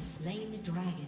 Slain the dragon.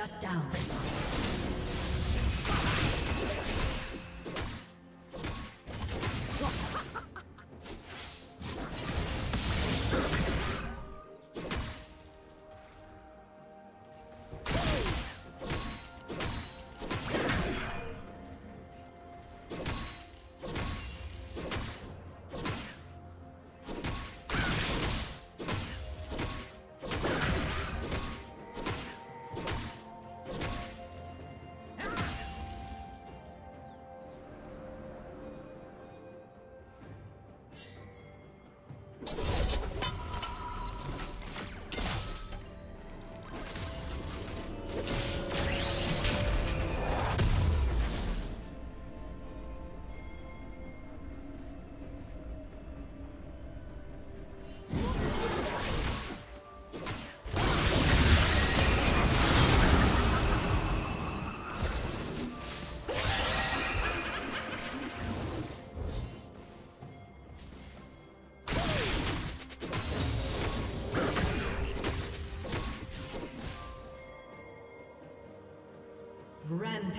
Shut down.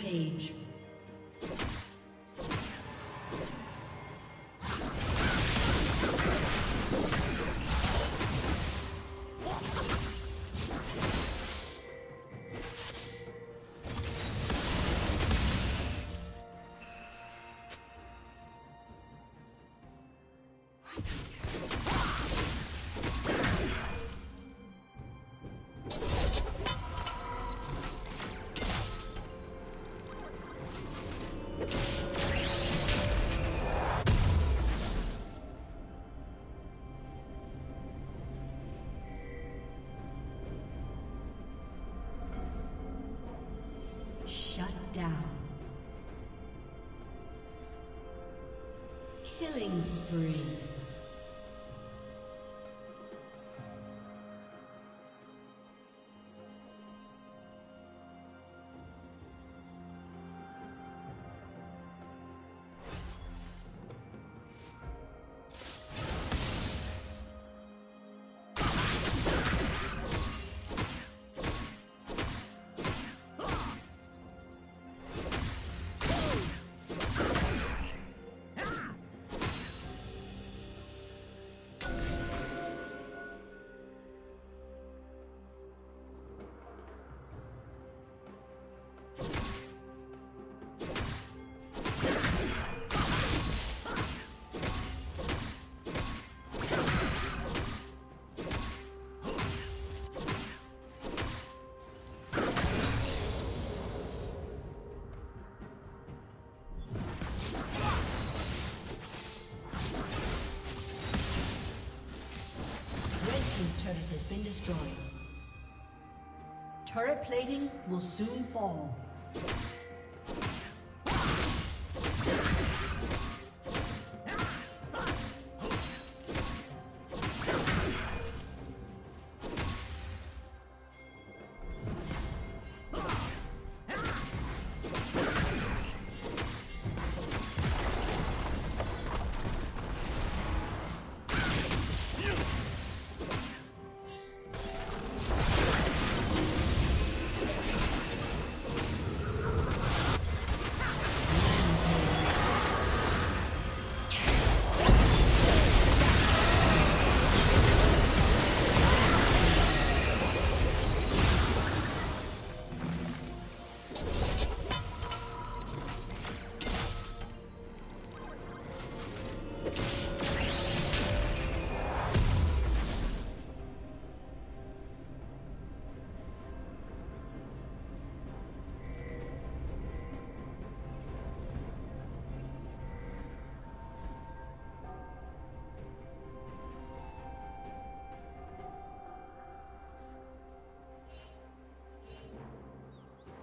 Page. Killing spree. Been destroyed. Turret plating will soon fall.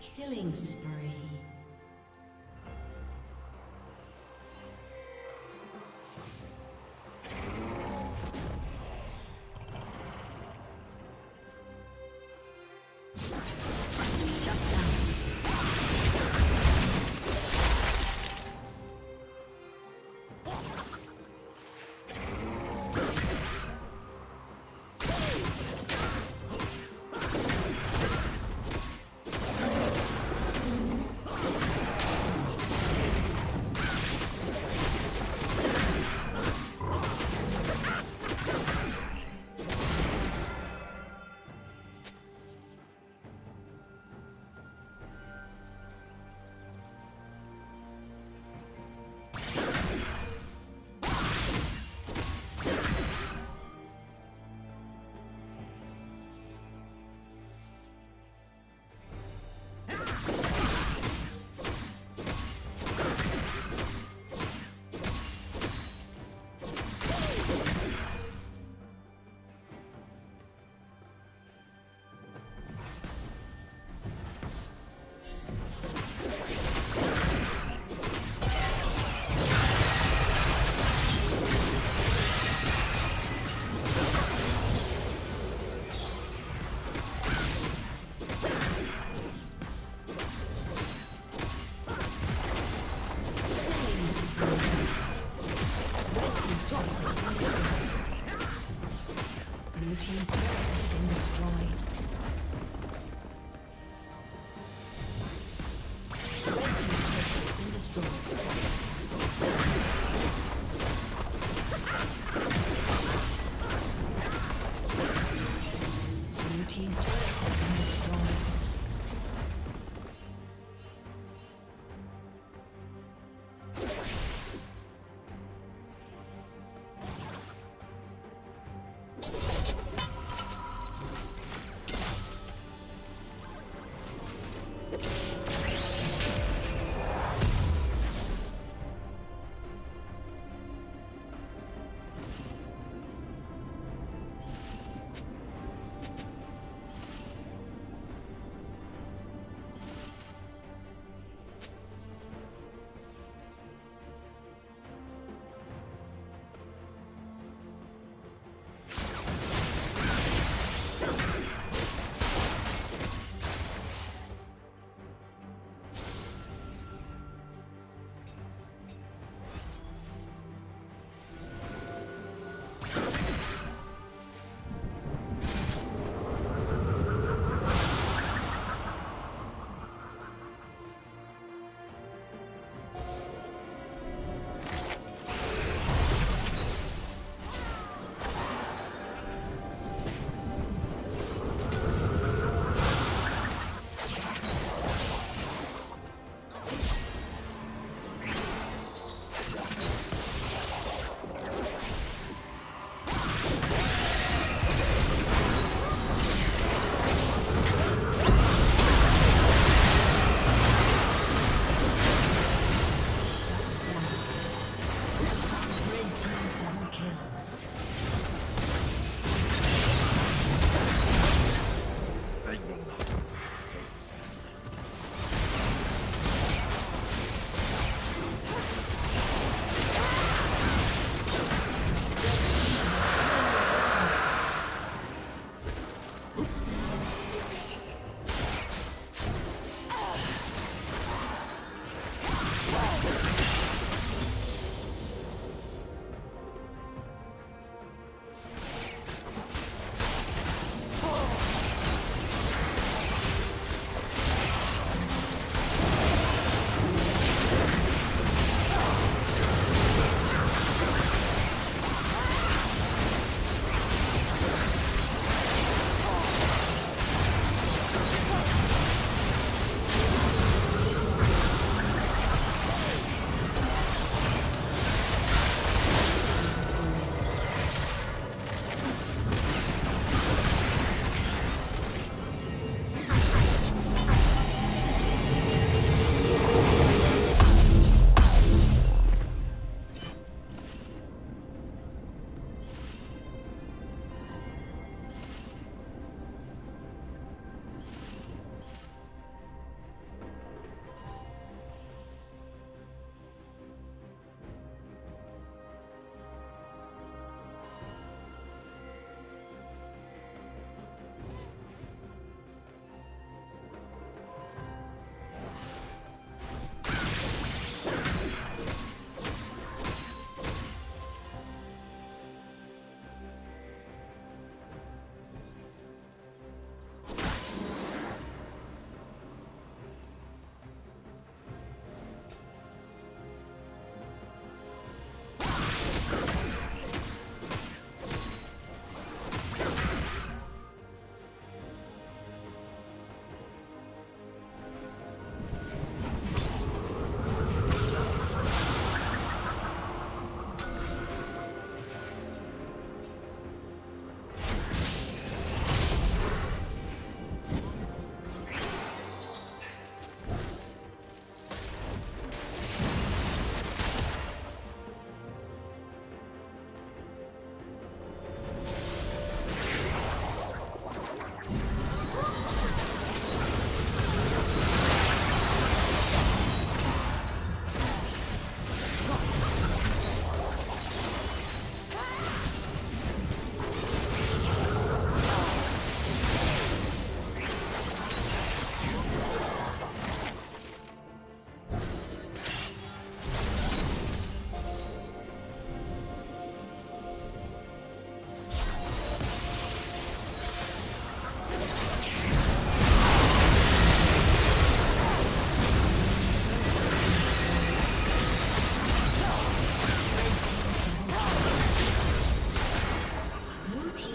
Killing spree.